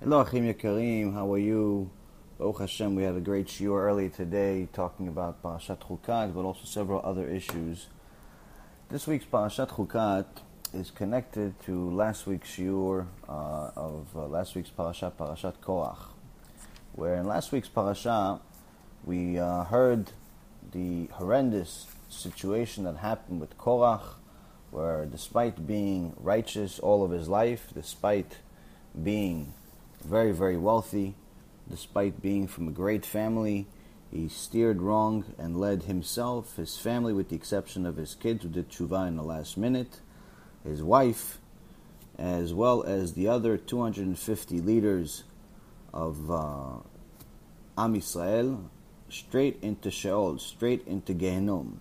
Hello, Achim Yekarim. How are you? Baruch Hashem, we had a great shiur earlier today talking about Parashat Chukat, but also several other issues. This week's Parashat Chukat is connected to last week's shiur last week's Parashat Korach, where in last week's Parashat we heard the horrendous situation that happened with Korach, where despite being righteous all of his life, despite being very, very wealthy, despite being from a great family, he steered wrong and led himself, his family, with the exception of his kids who did tshuva in the last minute, his wife, as well as the other 250 leaders of Am Yisrael, straight into Sheol, straight into Gehenom.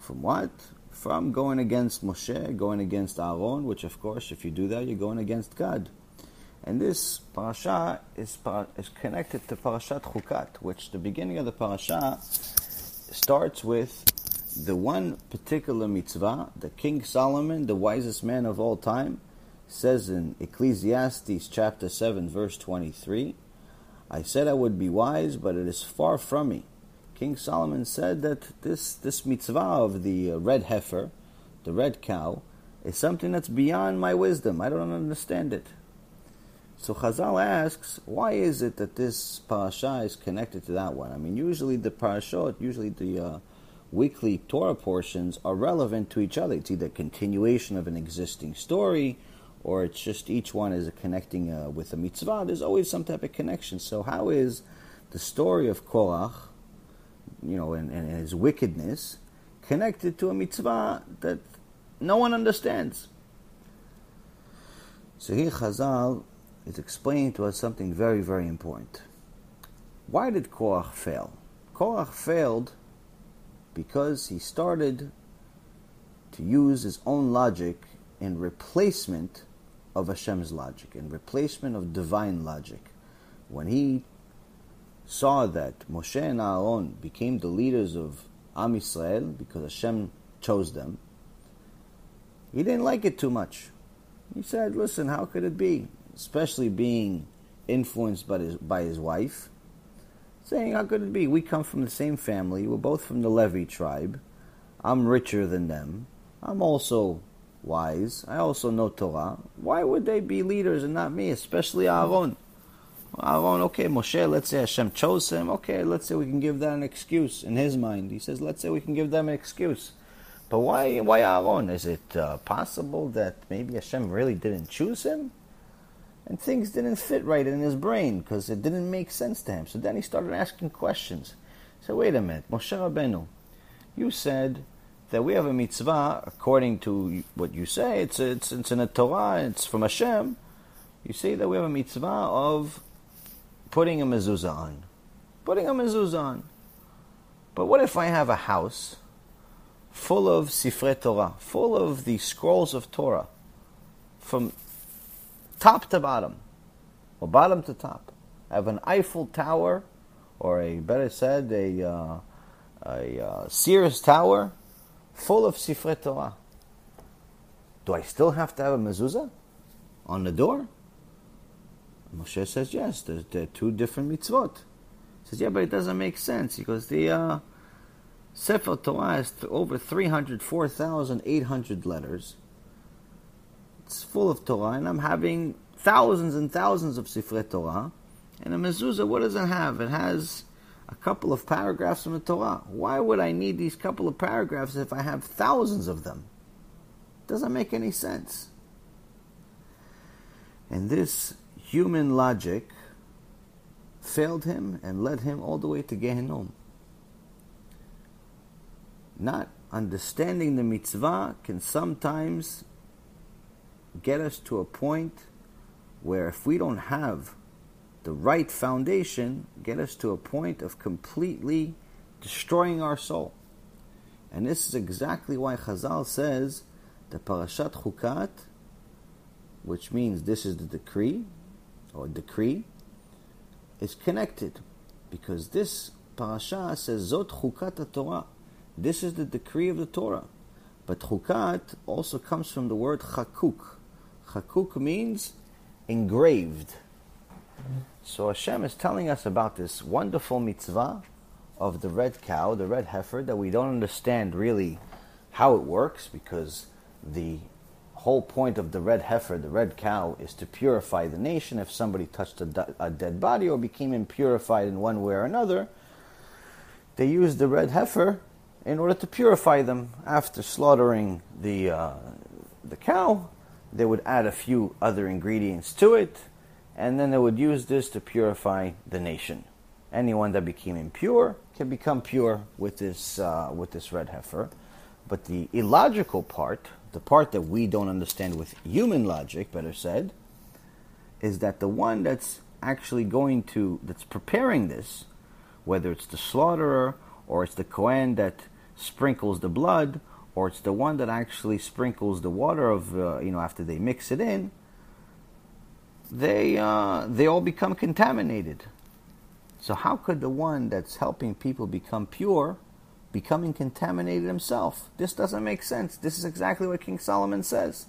From what? From going against Moshe, going against Aaron, which of course, if you do that, you're going against God. And this parasha is connected to Parashat Chukat, which the beginning of the parasha starts with the one particular mitzvah that King Solomon, the wisest man of all time, says in Ecclesiastes chapter 7, verse 23, "I said I would be wise, but it is far from me." King Solomon said that this mitzvah of the red heifer, the red cow, is something that's beyond my wisdom. I don't understand it. So Chazal asks, why is it that this parasha is connected to that one? I mean, usually the parashot, weekly Torah portions are relevant to each other. It's either a continuation of an existing story, or it's just each one is connecting with a mitzvah. There's always some type of connection. So how is the story of Korach, and his wickedness, connected to a mitzvah that no one understands? So here Chazal is explaining to us something very, very important. Why did Korach fail? Korach failed because he started to use his own logic in replacement of Hashem's logic, in replacement of divine logic. When he saw that Moshe and Aaron became the leaders of Am Yisrael because Hashem chose them, he didn't like it too much. He said, listen, how could it be? Especially being influenced by his wife, saying, how could it be? We come from the same family. We're both from the Levi tribe. I'm richer than them. I'm also wise. I also know Torah. Why would they be leaders and not me, especially Aaron? Aaron, okay, Moshe, let's say Hashem chose him. Okay, let's say we can give that an excuse in his mind. He says, let's say we can give them an excuse. But why Aaron? Is it possible that maybe Hashem really didn't choose him? And things didn't fit right in his brain because it didn't make sense to him. So then he started asking questions. So wait a minute, Moshe Rabbeinu, you said that we have a mitzvah according to what you say. It's in the Torah. It's from Hashem. You say that we have a mitzvah of putting a mezuzah on. But what if I have a house full of Sifre Torah, full of the scrolls of Torah, from top to bottom, or bottom to top? I have an Eiffel Tower, or a Sears Tower, full of Sifre Torah. Do I still have to have a mezuzah on the door? Moshe says, yes, there are two different mitzvot. He says, yeah, but it doesn't make sense, because the Sefer Torah has over 4,800 letters. It's full of Torah, and I'm having thousands and thousands of Sifre Torah. And a mezuzah, what does it have? It has a couple of paragraphs from the Torah. Why would I need these couple of paragraphs if I have thousands of them? It doesn't make any sense. And this human logic failed him and led him all the way to Gehenom. Not understanding the mitzvah can sometimes get us to a point where, if we don't have the right foundation, get us to a point of completely destroying our soul. And this is exactly why Chazal says the Parashat Chukat, which means this is the decree, is connected, because this parasha says Zot Chukat Torah. This is the decree of the Torah. But Chukat also comes from the word Chakuk. Chakuk means engraved. So Hashem is telling us about this wonderful mitzvah of the red cow, the red heifer, that we don't understand really how it works, because the whole point of the red heifer, the red cow, is to purify the nation. If somebody touched a dead body or became impurified in one way or another, they used the red heifer in order to purify them. After slaughtering the cow, they would add a few other ingredients to it, and then they would use this to purify the nation. Anyone that became impure can become pure with this red heifer. But the illogical part, the part that we don't understand with human logic, better said, is that the one that's actually going to, that's preparing this, whether it's the slaughterer, or it's the kohen that sprinkles the blood, or it's the one that actually sprinkles the water of, after they mix it in, they all become contaminated. So how could the one that's helping people become pure becoming contaminated himself? This doesn't make sense. This is exactly what King Solomon says.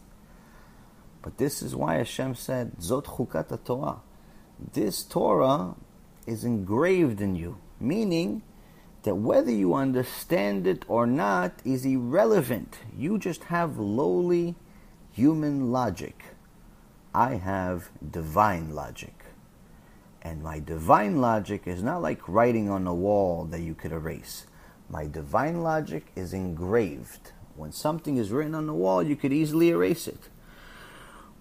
But this is why Hashem said, Zot Chukat HaTorah. This Torah is engraved in you, meaning that whether you understand it or not is irrelevant. You just have lowly human logic. I have divine logic. And my divine logic is not like writing on a wall that you could erase. My divine logic is engraved. When something is written on the wall, you could easily erase it.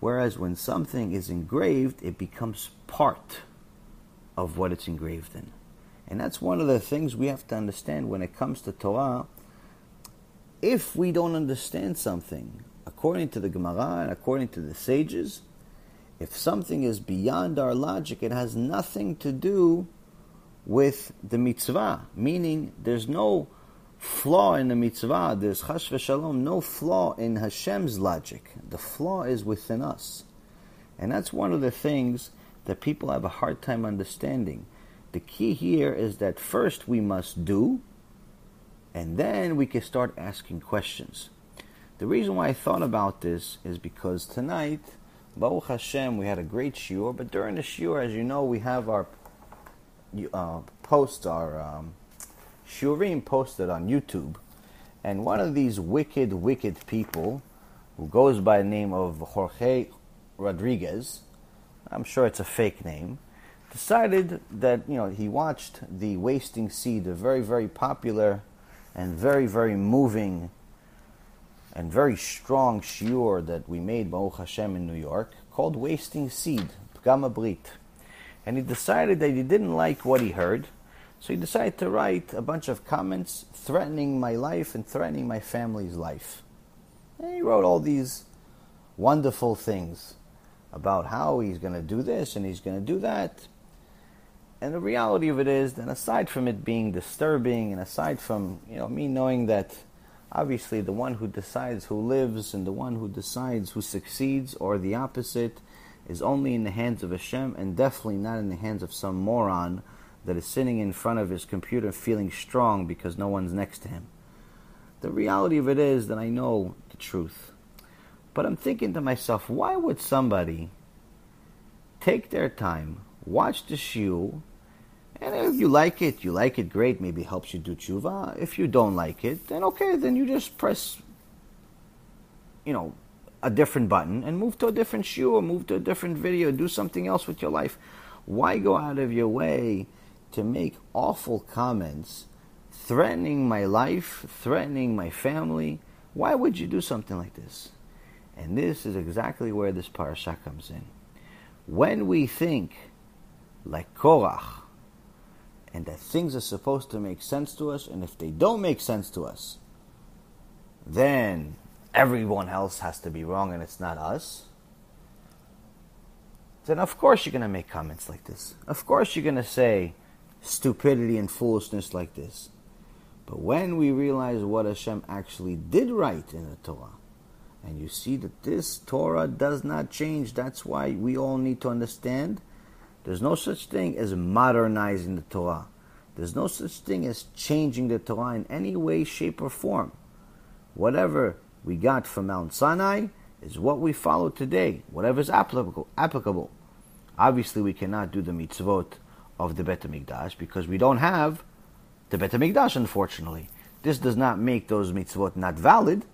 Whereas when something is engraved, it becomes part of what it's engraved in. And that's one of the things we have to understand when it comes to Torah. If we don't understand something, according to the Gemara and according to the sages, if something is beyond our logic, it has nothing to do with the mitzvah, meaning there's no flaw in the mitzvah, there's chas v'shalom, no flaw in Hashem's logic. The flaw is within us. And that's one of the things that people have a hard time understanding. The key here is that first we must do, and then we can start asking questions. The reason why I thought about this is because tonight, Baruch Hashem, we had a great shiur, but during the shiur, as you know, we have our shiurim posted on YouTube, and one of these wicked people who goes by the name of Jorge Rodriguez, I'm sure it's a fake name, decided that, he watched the Wasting Seed, a very, very popular and very, very moving and very strong shiur that we made, Baruch Hashem, in New York, called Wasting Seed, Pgam Brit. And he decided that he didn't like what he heard, so he decided to write a bunch of comments threatening my life and threatening my family's life. And he wrote all these wonderful things about how he's going to do this and he's going to do that. And the reality of it is that aside from it being disturbing, and aside from me knowing that obviously the one who decides who lives and the one who decides who succeeds or the opposite is only in the hands of Hashem, and definitely not in the hands of some moron that is sitting in front of his computer feeling strong because no one's next to him. The reality of it is that I know the truth. But I'm thinking to myself, why would somebody take their time, watch the shiur, and if you like it great, maybe helps you do tshuva. If you don't like it, then okay, then you just press, a different button and move to a different shiur, move to a different video, do something else with your life. Why go out of your way to make awful comments threatening my life, threatening my family? Why would you do something like this? And this is exactly where this parasha comes in. When we think like Korach, and that things are supposed to make sense to us, and if they don't make sense to us, then everyone else has to be wrong and it's not us, then of course you're going to make comments like this. Of course you're going to say stupidity and foolishness like this. But when we realize what Hashem actually did write in the Torah, and you see that this Torah does not change, that's why we all need to understand there's no such thing as modernizing the Torah. There's no such thing as changing the Torah in any way, shape, or form. Whatever we got from Mount Sinai is what we follow today, whatever's applicable. Obviously, we cannot do the mitzvot of the Bet HaMikdash because we don't have the Bet HaMikdash, unfortunately. This does not make those mitzvot not valid.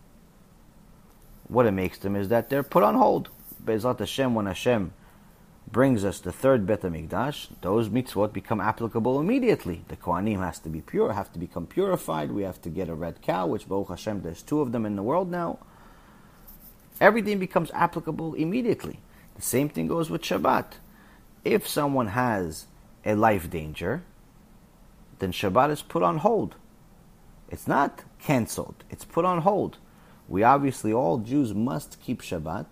What it makes them is that they're put on hold. Be'ezrat Hashem, when Hashem brings us the third Bet HaMikdash, those mitzvot become applicable immediately. The kohanim has to be pure, have to become purified. We have to get a red cow, which Baruch Hashem, there's two of them in the world now. Everything becomes applicable immediately. The same thing goes with Shabbat. If someone has a life danger, then Shabbat is put on hold. It's not canceled. It's put on hold. We obviously, all Jews must keep Shabbat.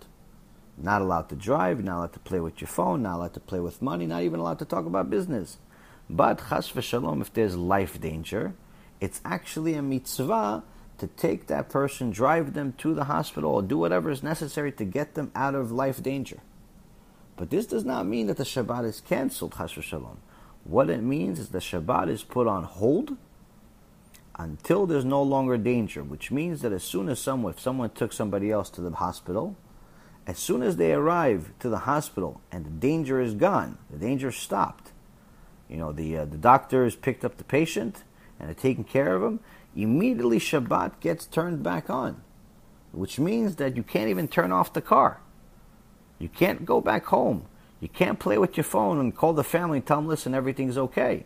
Not allowed to drive, not allowed to play with your phone, not allowed to play with money, not even allowed to talk about business. But chas v'shalom, if there's life danger, it's actually a mitzvah to take that person, drive them to the hospital, or do whatever is necessary to get them out of life danger. But this does not mean that the Shabbat is canceled, chas v'shalom. What it means is the Shabbat is put on hold until there's no longer danger, which means that as soon as someone, if someone took somebody else to the hospital, as soon as they arrive to the hospital and the danger is gone, the danger stopped, you know, the doctors picked up the patient and are taking care of him, immediately Shabbat gets turned back on, which means that you can't even turn off the car. You can't go back home. You can't play with your phone and call the family and tell them, listen, everything's okay.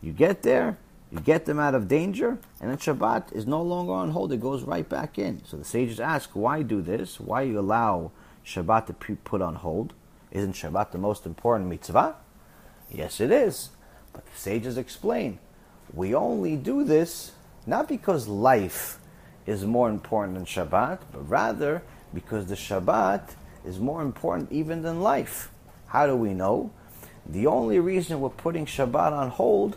You get there, you get them out of danger, and then Shabbat is no longer on hold. It goes right back in. So the sages ask, why do this? Why you allow Shabbat to be put on hold? Isn't Shabbat the most important mitzvah? Yes, it is. But the sages explain, we only do this not because life is more important than Shabbat, but rather because the Shabbat is more important even than life. How do we know? The only reason we're putting Shabbat on hold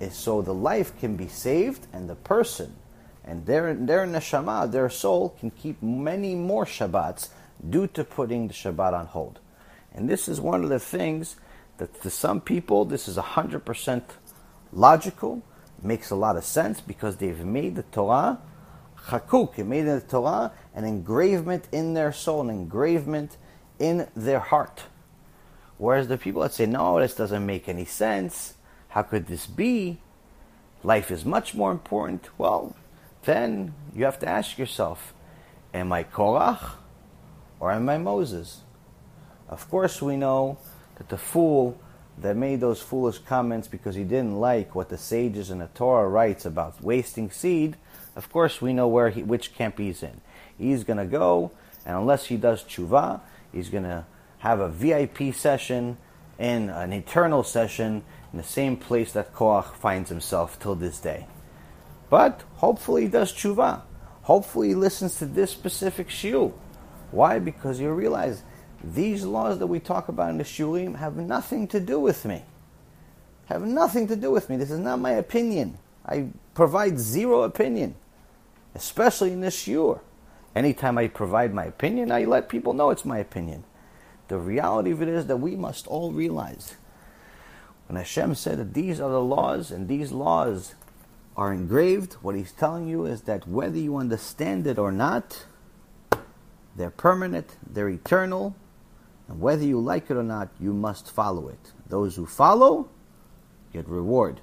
is so the life can be saved and the person and their neshama, their soul, can keep many more Shabbats due to putting the Shabbat on hold. And this is one of the things that to some people, this is 100% logical, makes a lot of sense, because they've made the Torah, Chakuk, they made the Torah an engravement in their soul, an engravement in their heart. Whereas the people that say, no, this doesn't make any sense, how could this be? Life is much more important. Well, then you have to ask yourself, am I Korach? Or am I Moses? Of course we know that the fool that made those foolish comments because he didn't like what the sages in the Torah writes about wasting seed, of course we know where which camp he's in. He's going to go, and unless he does tshuva, he's going to have a VIP session and an eternal session in the same place that Korach finds himself till this day. But hopefully he does tshuva. Hopefully he listens to this specific shiur. Why? Because you realize these laws that we talk about in the Shurim have nothing to do with me. Have nothing to do with me. This is not my opinion. I provide zero opinion, especially in the Shur. Anytime I provide my opinion, I let people know it's my opinion. The reality of it is that we must all realize when Hashem said that these are the laws and these laws are engraved, what He's telling you is that whether you understand it or not, they're permanent, they're eternal, and whether you like it or not, you must follow it. Those who follow get reward.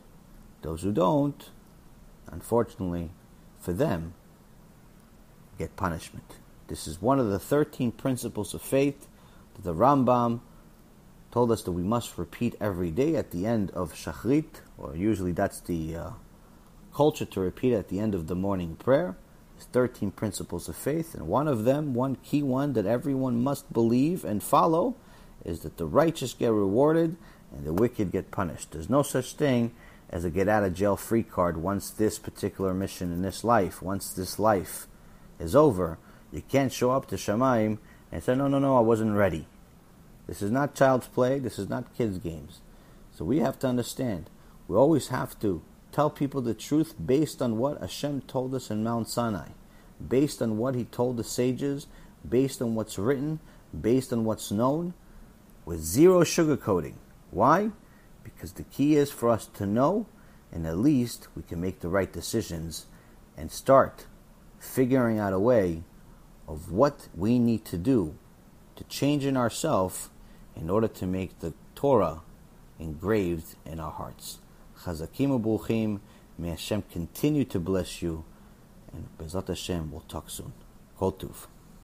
Those who don't, unfortunately for them, get punishment. This is one of the 13 principles of faith that the Rambam told us that we must repeat every day at the end of Shachrit, or usually that's the culture to repeat at the end of the morning prayer. 13 principles of faith, and one of them, one key one that everyone must believe and follow, is that the righteous get rewarded and the wicked get punished. There's no such thing as a get out of jail free card. Once this particular mission in this life, once this life is over, you can't show up to Shamayim and say, no, I wasn't ready. This is not child's play, this is not kids' games. So we have to understand, we always have to tell people the truth based on what Hashem told us in Mount Sinai, based on what He told the sages, based on what's written, based on what's known, with zero sugarcoating. Why? Because the key is for us to know, and at least we can make the right decisions and start figuring out a way of what we need to do to change in ourselves in order to make the Torah engraved in our hearts. Chazakim u'bruchim. May Hashem continue to bless you. And Bezat Hashem, we'll talk soon. Kol Tuv.